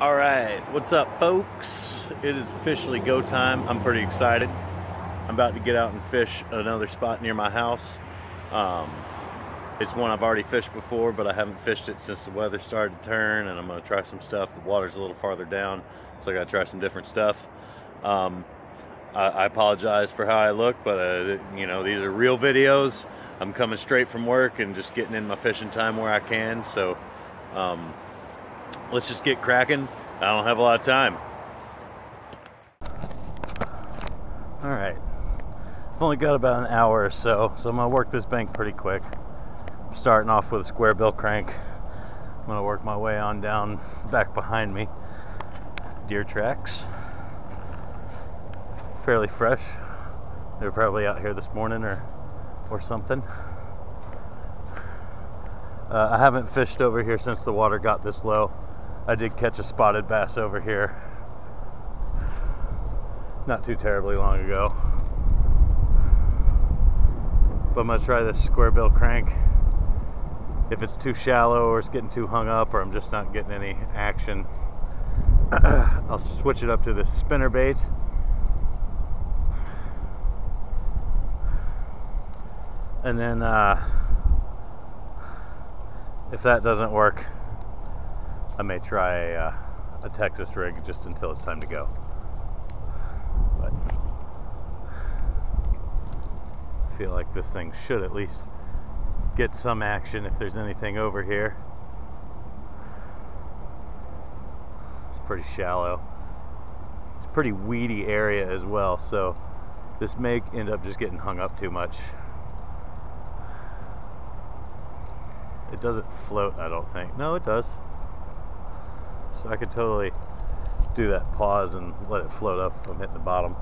All right, what's up, folks? It is officially go time. I'm pretty excited. I'm about to get out and fish another spot near my house. It's one I've already fished before, but I haven't fished it since the weather started to turn, and I'm gonna try some stuff. The water's a little farther down, so I gotta try some different stuff. I apologize for how I look, but you know, these are real videos. I'm coming straight from work and just getting in my fishing time where I can, so let's just get cracking. I don't have a lot of time. All right, I've only got about an hour or so, so I'm gonna work this bank pretty quick. I'm starting off with a square bill crank. I'm gonna work my way on down back behind me. Deer tracks, fairly fresh. They were probably out here this morning or something. I haven't fished over here since the water got this low. I did catch a spotted bass over here not too terribly long ago. But I'm gonna try this square bill crank. If it's too shallow or it's getting too hung up or I'm just not getting any action, I'll switch it up to this spinnerbait. And then if that doesn't work, I may try a Texas rig just until it's time to go. But I feel like this thing should at least get some action if there's anything over here. It's pretty shallow. It's a pretty weedy area as well, so this may end up just getting hung up too much. It doesn't float, I don't think. No, it does. So I could totally do that pause and let it float up if I'm hitting the bottom.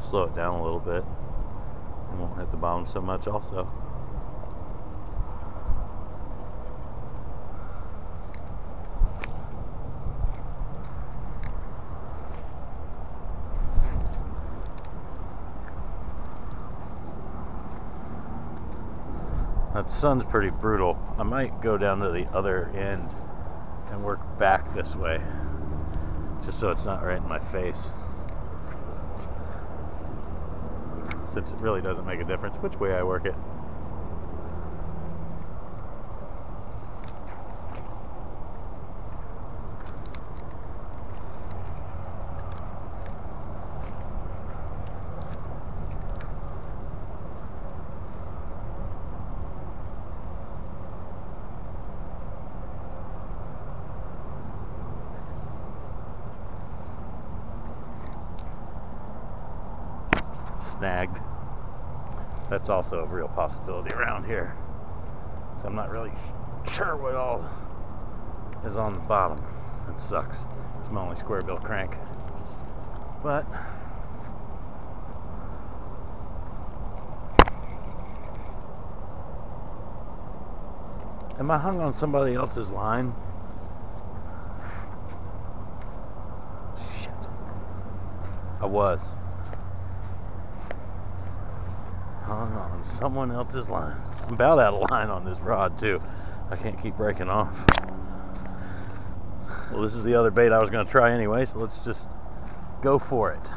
Slow it down a little bit. It won't hit the bottom so much also. That sun's pretty brutal. I might go down to the other end and work back this way, just so it's not right in my face, since it really doesn't make a difference which way I work it. Snagged. That's also a real possibility around here. So I'm not really sure what all is on the bottom. That sucks. It's my only square bill crank. But am I hung on somebody else's line? Shit. I was. On someone else's line. I'm about out of line on this rod too. I can't keep breaking off. Well, this is the other bait I was going to try anyway, so let's just go for it.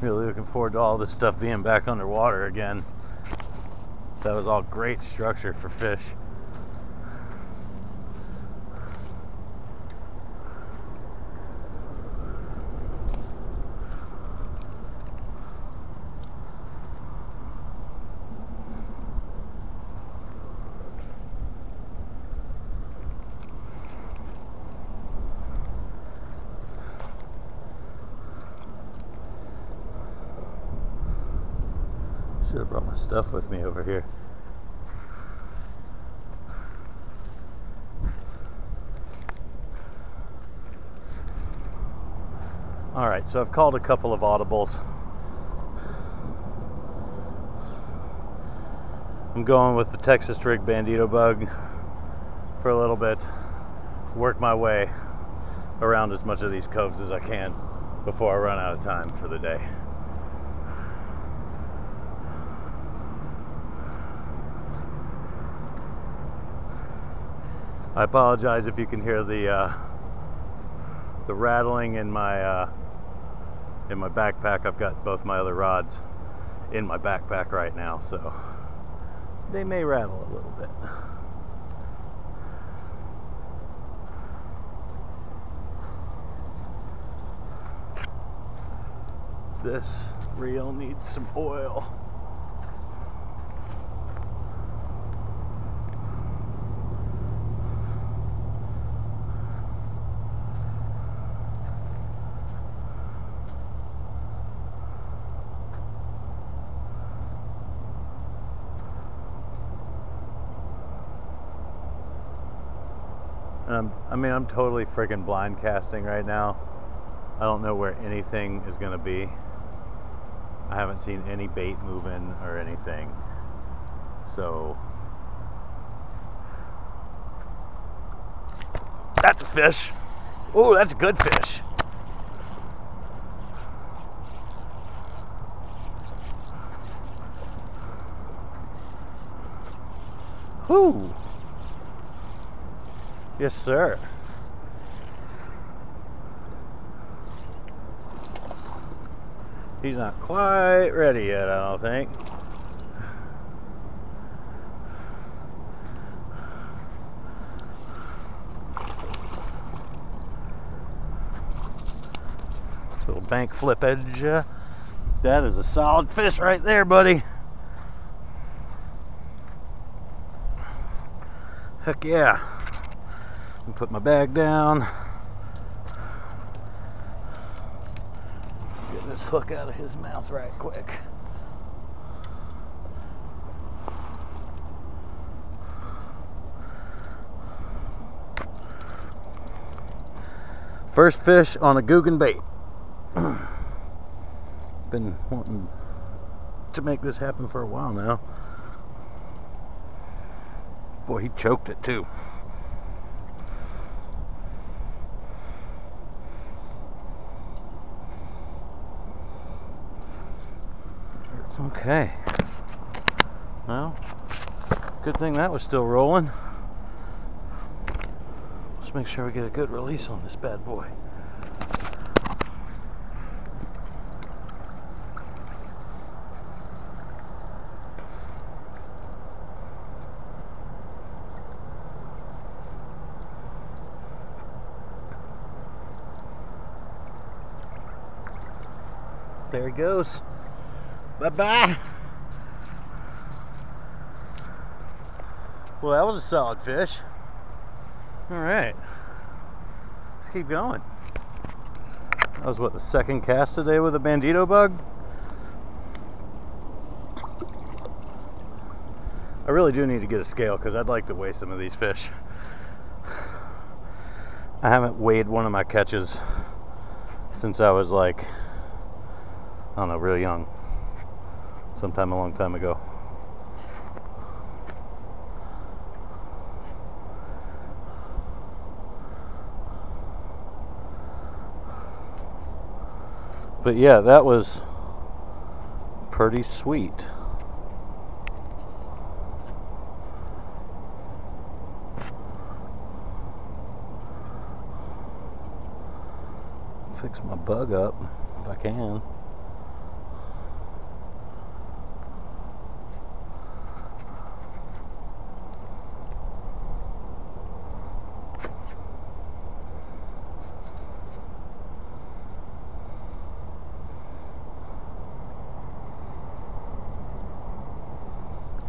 Really looking forward to all this stuff being back underwater again. That was all great structure for fish. Should have brought my stuff with me over here. All right, so I've called a couple of audibles. I'm going with the Texas rig bandito bug for a little bit, work my way around as much of these coves as I can before I run out of time for the day. I apologize if you can hear the rattling in my backpack. I've got both my other rods in my backpack right now, so they may rattle a little bit. This reel needs some oil. I'm totally friggin' blind casting right now. I don't know where anything is gonna be. I haven't seen any bait moving or anything. So that's a fish. Oh, that's a good fish. Whoo! Yes, sir. He's not quite ready yet, I don't think. Little bank flip edge. That is a solid fish right there, buddy. Heck yeah. And put my bag down. Get this hook out of his mouth right quick. First fish on a Googan bait. Been wanting to make this happen for a while now. Boy, he choked it too. Okay, well, good thing that was still rolling. Let's make sure we get a good release on this bad boy. There he goes. Bye-bye. Well, that was a solid fish. All right. Let's keep going. That was, what, the second cast today with a bandito bug? I really do need to get a scale because I'd like to weigh some of these fish. I haven't weighed one of my catches since I was, like, I don't know, real young. Sometime a long time ago. But yeah, that was pretty sweet. Fix my bug up if I can.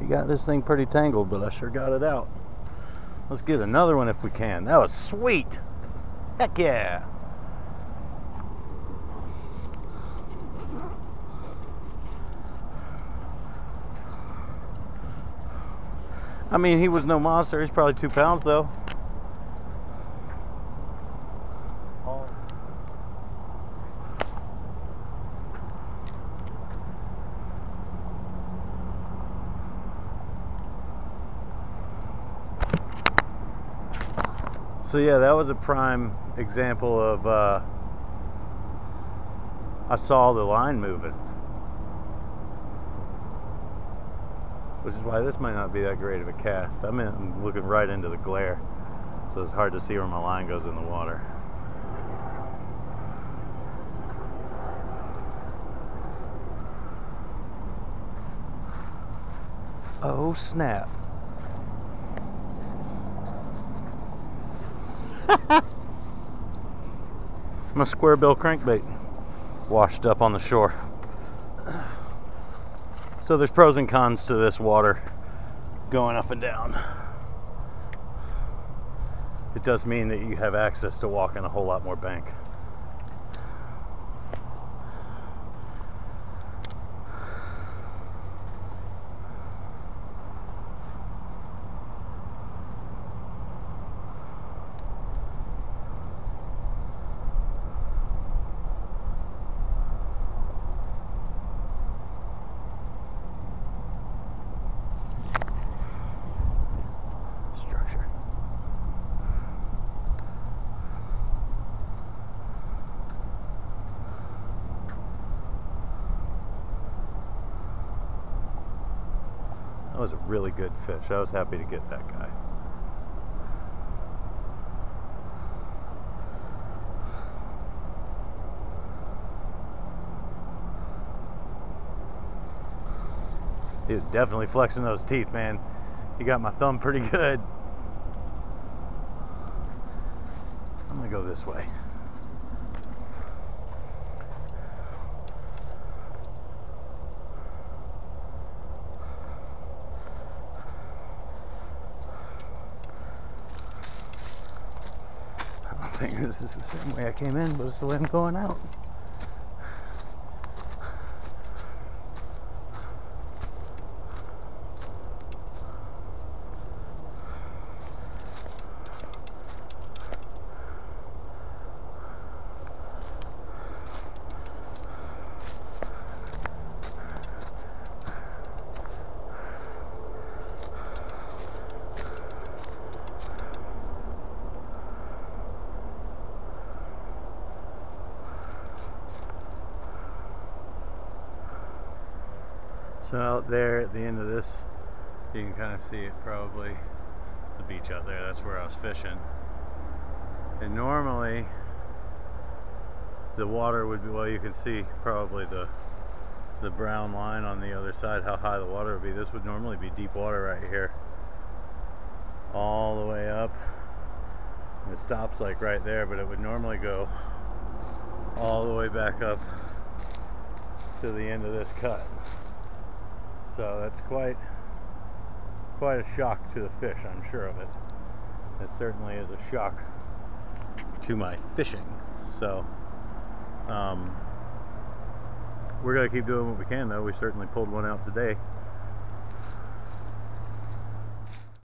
Got this thing pretty tangled, but I sure got it out. Let's get another one if we can. That was sweet. Heck yeah. I mean, he was no monster. He's probably 2 pounds though. So yeah, that was a prime example of I saw the line moving, which is why this might not be that great of a cast. I'm looking right into the glare, so it's hard to see where my line goes in the water. Oh snap. My square bill crankbait washed up on the shore. So there's pros and cons to this water going up and down. It does mean that you have access to walking a whole lot more bank. That was a really good fish. I was happy to get that guy. He was definitely flexing those teeth, man. He got my thumb pretty good. I'm gonna go this way. This is the same way I came in, but it's the way I'm going out. So out there at the end of this, you can kind of see it, probably the beach out there. That's where I was fishing. And normally the water would be, well, you can see probably the brown line on the other side, how high the water would be. This would normally be deep water right here, all the way up. And it stops like right there, but it would normally go all the way back up to the end of this cut. So that's quite a shock to the fish, I'm sure of it. It certainly is a shock to my fishing. So we're gonna keep doing what we can though. We certainly pulled one out today.